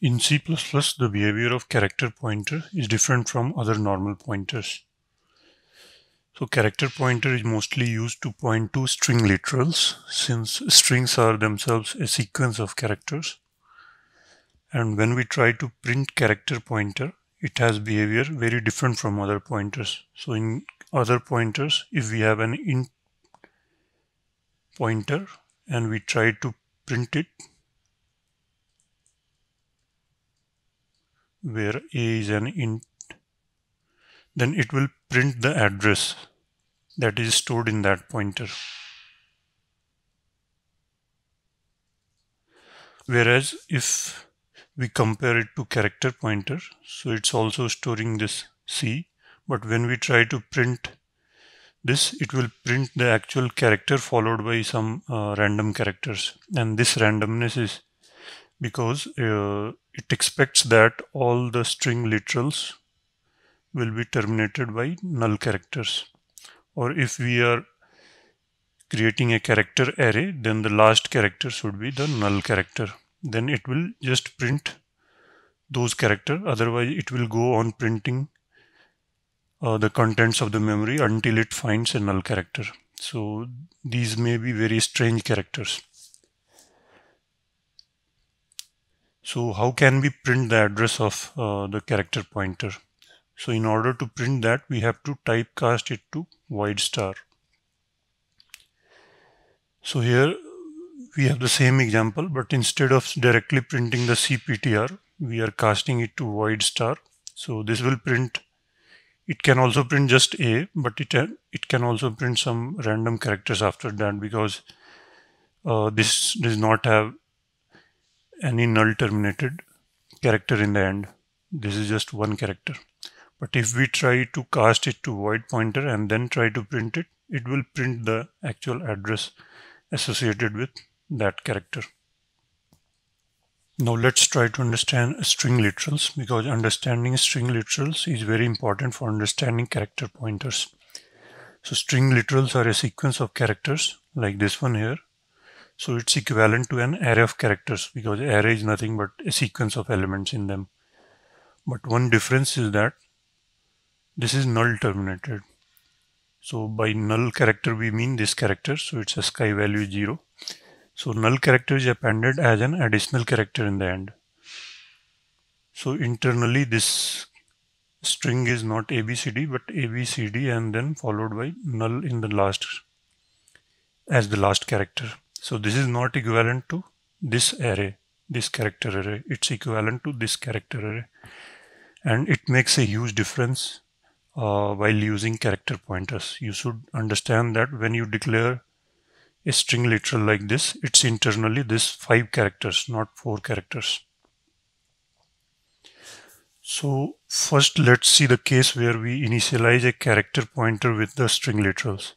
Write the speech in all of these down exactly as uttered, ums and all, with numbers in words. In C plus plus, the behavior of character pointer is different from other normal pointers. So character pointer is mostly used to point to string literals, since strings are themselves a sequence of characters. And when we try to print character pointer, it has behavior very different from other pointers. So in other pointers, if we have an int pointer and we try to print it, where a is an int, then it will print the address that is stored in that pointer. Whereas if we compare it to character pointer, so it's also storing this C, but when we try to print this, it will print the actual character followed by some uh, random characters. And this randomness is because uh, it expects that all the string literals will be terminated by null characters. Or if we are creating a character array, then the last character should be the null character. Then it will just print those characters. Otherwise, it will go on printing uh, the contents of the memory until it finds a null character. So these may be very strange characters. So how can we print the address of uh, the character pointer? So in order to print that, we have to typecast it to void star. So here we have the same example, but instead of directly printing the C P T R, we are casting it to void star. So this will print, it can also print just A, but it, it can also print some random characters after that, because uh, this does not have any null terminated character in the end. This is just one character. But if we try to cast it to void pointer and then try to print it, it will print the actual address associated with that character. Now let's try to understand string literals, because understanding string literals is very important for understanding character pointers. So string literals are a sequence of characters like this one here. So it's equivalent to an array of characters, because array is nothing but a sequence of elements in them. But one difference is that this is null terminated. So by null character we mean this character, so it's ASCII value zero. So null character is appended as an additional character in the end. So internally this string is not A B C D, but A B C D and then followed by null in the last as the last character. So this is not equivalent to this array, this character array. It's equivalent to this character array. And it makes a huge difference uh, while using character pointers. You should understand that when you declare a string literal like this, it's internally this five characters, not four characters. So first let's see the case where we initialize a character pointer with the string literals.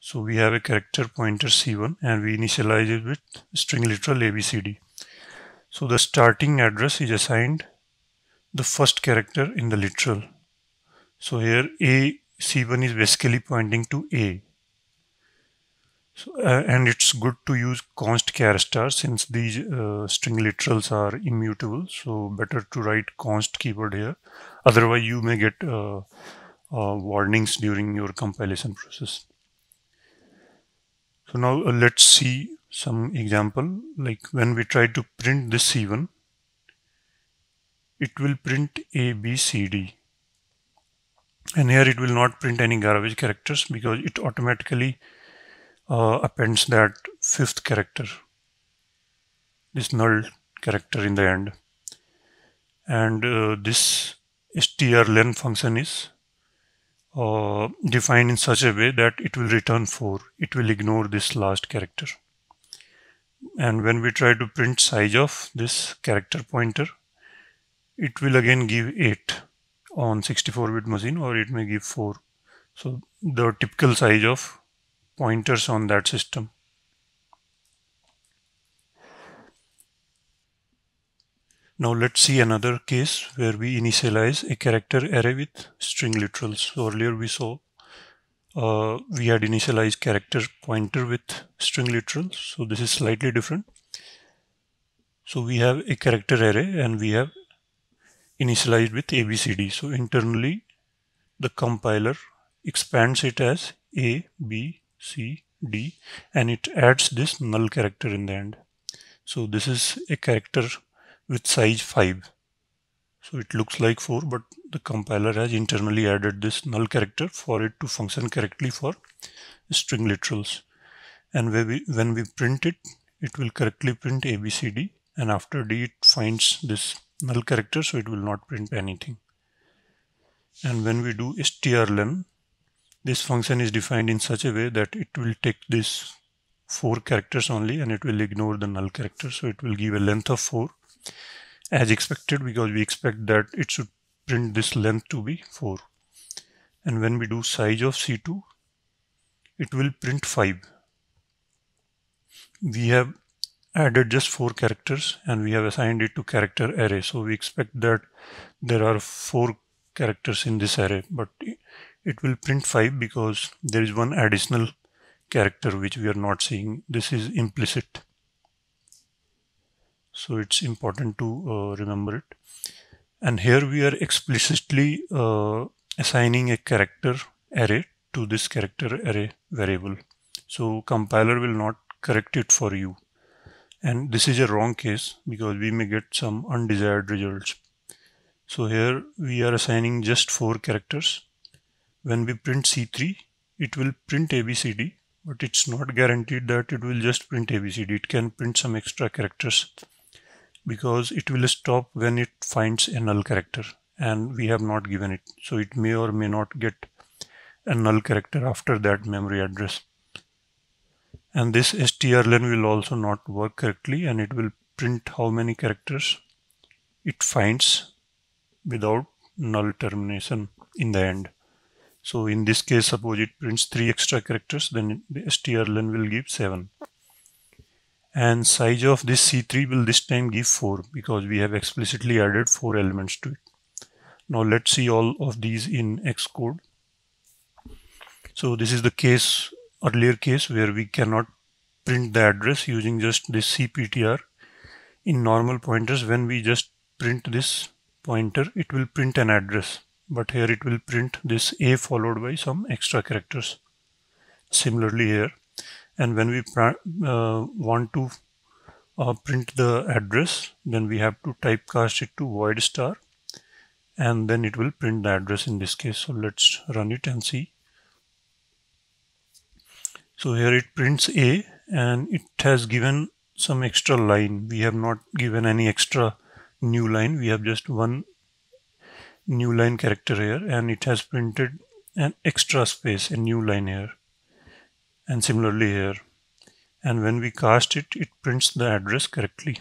So we have a character pointer C one and we initialize it with string literal A B C D. So the starting address is assigned the first character in the literal. So here A, C one is basically pointing to A. So, uh, and it's good to use const char star, since these uh, string literals are immutable. So better to write const keyword here. Otherwise you may get uh, uh, warnings during your compilation process. So now uh, let's see some example, like when we try to print this C one, it will print A, B, C, D. And here it will not print any garbage characters, because it automatically uh, appends that fifth character, this null character in the end. And uh, this strlen function is Uh, defined in such a way that it will return four. It will ignore this last character. And when we try to print size of this character pointer, it will again give eight on sixty-four bit machine, or it may give four. So the typical size of pointers on that system. Now let's see another case where we initialize a character array with string literals. So earlier we saw uh, we had initialized character pointer with string literals. So this is slightly different. So we have a character array and we have initialized with A B C D. So internally the compiler expands it as A, B, C, D and it adds this null character in the end. So this is a character with size five. So it looks like four, but the compiler has internally added this null character for it to function correctly for string literals. And when we, when we print it, it will correctly print A B C D, and after D it finds this null character, so it will not print anything. And when we do strlen, this function is defined in such a way that it will take this four characters only and it will ignore the null character. So it will give a length of four as expected, because we expect that it should print this length to be four. And when we do size of C two, it will print five. We have added just four characters and we have assigned it to character array. So we expect that there are four characters in this array, but it will print five because there is one additional character which we are not seeing. This is implicit. So it's important to uh, remember it. And here we are explicitly uh, assigning a character array to this character array variable. So compiler will not correct it for you. And this is a wrong case because we may get some undesired results. So here we are assigning just four characters. When we print C three, it will print A B C D, but it's not guaranteed that it will just print A B C D. It can print some extra characters, because it will stop when it finds a null character and we have not given it. So it may or may not get a null character after that memory address. And this strlen will also not work correctly and it will print how many characters it finds without null termination in the end. So in this case, suppose it prints three extra characters, then the strlen will give seven. And size of this C three will this time give four because we have explicitly added four elements to it. Now let's see all of these in Xcode. So this is the case, earlier case, where we cannot print the address using just this C P T R. In normal pointers, when we just print this pointer, it will print an address, but here it will print this A followed by some extra characters. Similarly here. And when we uh, want to uh, print the address, then we have to typecast it to void star and then it will print the address in this case. So let's run it and see. So here it prints A and it has given some extra line. We have not given any extra new line. We have just one new line character here and it has printed an extra space, a new line here. And similarly here. And when we cast it, it prints the address correctly.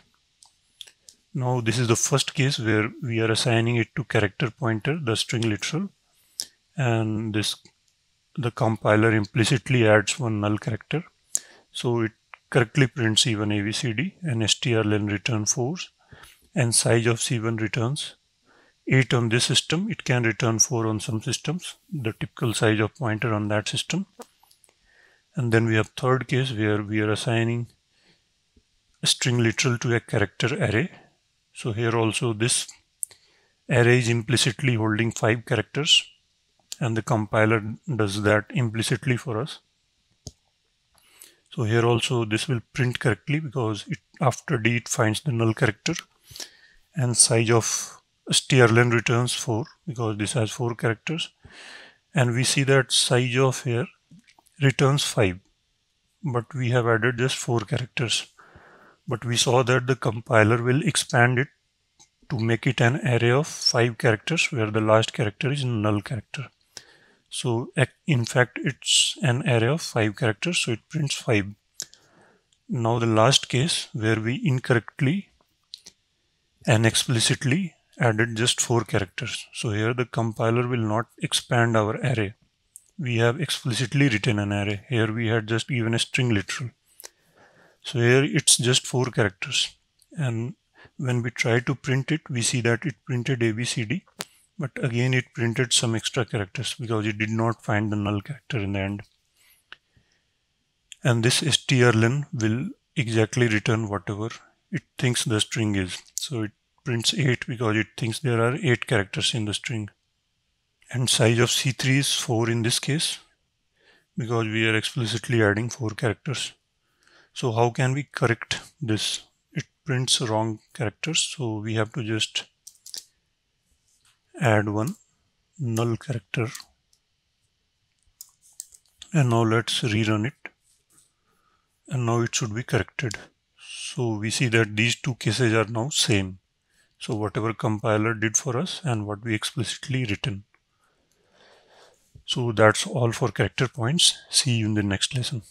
Now this is the first case where we are assigning it to character pointer, the string literal, and this the compiler implicitly adds one null character. So it correctly prints C one A B C D and strlen return four, and size of C one returns eight on this system. It can return four on some systems, the typical size of pointer on that system. And then we have third case where we are assigning a string literal to a character array. So here also this array is implicitly holding five characters and the compiler does that implicitly for us. So here also this will print correctly because it, after D it finds the null character, and size of strlen returns four because this has four characters. And we see that size of here returns five, but we have added just four characters. But we saw that the compiler will expand it to make it an array of five characters where the last character is null character. So in fact it's an array of five characters, so it prints five. Now the last case where we incorrectly and explicitly added just four characters. So here the compiler will not expand our array. We have explicitly written an array. Here we had just given a string literal. So here it's just four characters. And when we try to print it, we see that it printed A B C D. But again, it printed some extra characters because it did not find the null character in the end. And this strlen will exactly return whatever it thinks the string is. So it prints eight because it thinks there are eight characters in the string. And size of C three is four in this case, because we are explicitly adding four characters. So how can we correct this? It prints wrong characters, so we have to just add one null character. And now let's rerun it. And now it should be corrected. So we see that these two cases are now same. So whatever compiler did for us and what we explicitly written. So that's all for character points. See you in the next lesson.